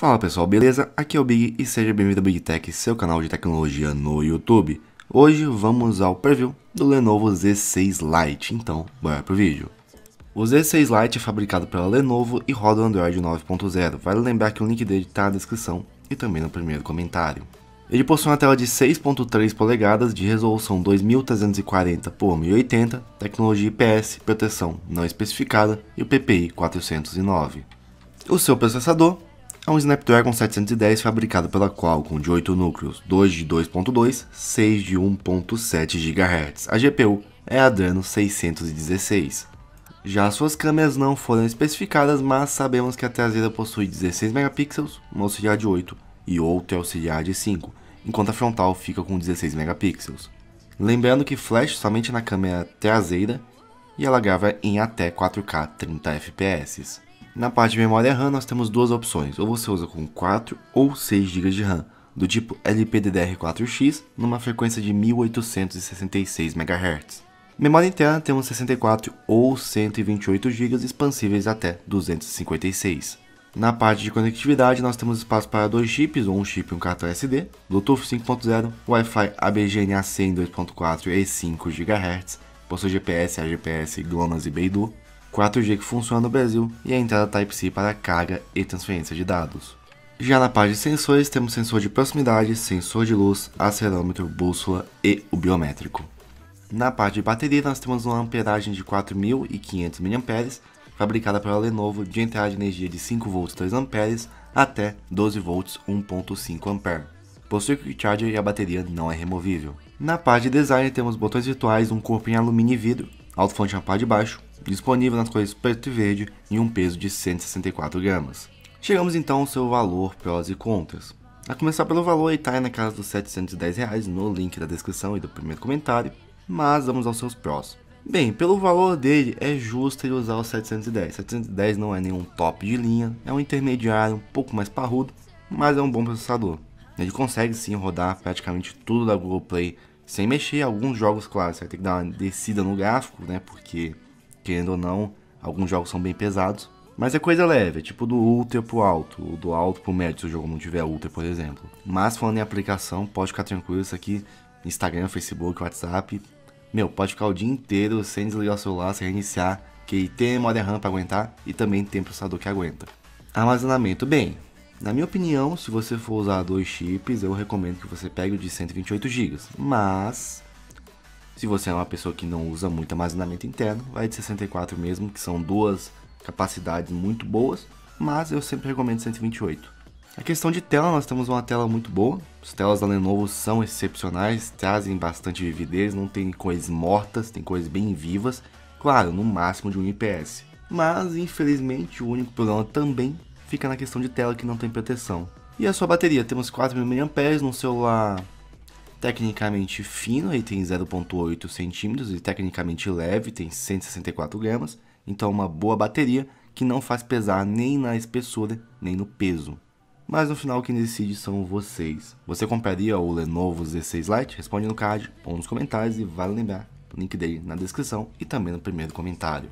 Fala pessoal, beleza? Aqui é o Big e seja bem-vindo ao Big Tech, seu canal de tecnologia no YouTube. Hoje vamos ao preview do Lenovo Z6 Lite, então bora pro vídeo. O Z6 Lite é fabricado pela Lenovo e roda o Android 9.0, vale lembrar que o link dele está na descrição e também no primeiro comentário. Ele possui uma tela de 6.3 polegadas de resolução 2340x1080, tecnologia IPS, proteção não especificada e o PPI 409. O seu processador é um Snapdragon 710 fabricado pela Qualcomm de 8 núcleos, 2 de 2.2, 6 de 1.7 GHz. A GPU é a Adreno 616. Já as suas câmeras não foram especificadas, mas sabemos que a traseira possui 16 megapixels, um auxiliar de 8 e outro auxiliar de 5. Enquanto a frontal fica com 16 megapixels. Lembrando que flash somente na câmera traseira e ela grava em até 4K 30 fps. Na parte de memória RAM nós temos duas opções, ou você usa com 4 ou 6 GB de RAM, do tipo LPDDR4X, numa frequência de 1866 MHz. Memória interna temos 64 ou 128 GB expansíveis até 256. Na parte de conectividade nós temos espaço para dois chips, ou um chip e um cartão SD, Bluetooth 5.0, Wi-Fi ABGNAC em 2.4 e 5 GHz, possui GPS, A-GPS, GLONASS e Beidou, 4G que funciona no Brasil e a entrada Type-C para carga e transferência de dados. Já na parte de sensores temos sensor de proximidade, sensor de luz, acelerômetro, bússola e o biométrico. Na parte de bateria nós temos uma amperagem de 4.500 mAh, fabricada pela Lenovo, de entrada de energia de 5V 3A até 12V 1.5A. Possui quick charger e a bateria não é removível. Na parte de design temos botões virtuais, um corpo em alumínio e vidro, alto-fonte na parte de baixo, disponível nas cores preto e verde e um peso de 164 gramas. Chegamos então ao seu valor, prós e contras. A começar pelo valor, ele está na casa dos R$710 no link da descrição e do primeiro comentário, mas vamos aos seus prós. Bem, pelo valor dele, é justo ele usar o 710. 710 não é nenhum top de linha, é um intermediário um pouco mais parrudo, mas é um bom processador. Ele consegue sim rodar praticamente tudo da Google Play sem mexer. Alguns jogos, claro, você vai ter que dar uma descida no gráfico, né? Porque, querendo ou não, alguns jogos são bem pesados. Mas é coisa leve, é tipo do ultra pro alto, ou do alto pro médio, se o jogo não tiver ultra, por exemplo. Mas falando em aplicação, pode ficar tranquilo, isso aqui, Instagram, Facebook, WhatsApp... Meu, pode ficar o dia inteiro sem desligar o celular, sem reiniciar, que tem memória RAM para aguentar e também tem processador que aguenta. Armazenamento, bem, na minha opinião, se você for usar dois chips, eu recomendo que você pegue o de 128 GB, mas se você é uma pessoa que não usa muito armazenamento interno, vai de 64 mesmo, que são duas capacidades muito boas, mas eu sempre recomendo 128. A questão de tela, nós temos uma tela muito boa, as telas da Lenovo são excepcionais, trazem bastante vividez, não tem cores mortas, tem cores bem vivas, claro, no máximo de 1 IPS. Mas, infelizmente, o único problema também fica na questão de tela que não tem proteção. E a sua bateria, temos 4.000 mAh num celular tecnicamente fino, aí tem 0.8 cm e tecnicamente leve, tem 164 gramas, então uma boa bateria que não faz pesar nem na espessura, nem no peso. Mas no final quem decide são vocês. Você compraria o Lenovo Z6 Lite? Responde no card ou nos comentários e vale lembrar, o link dele na descrição e também no primeiro comentário.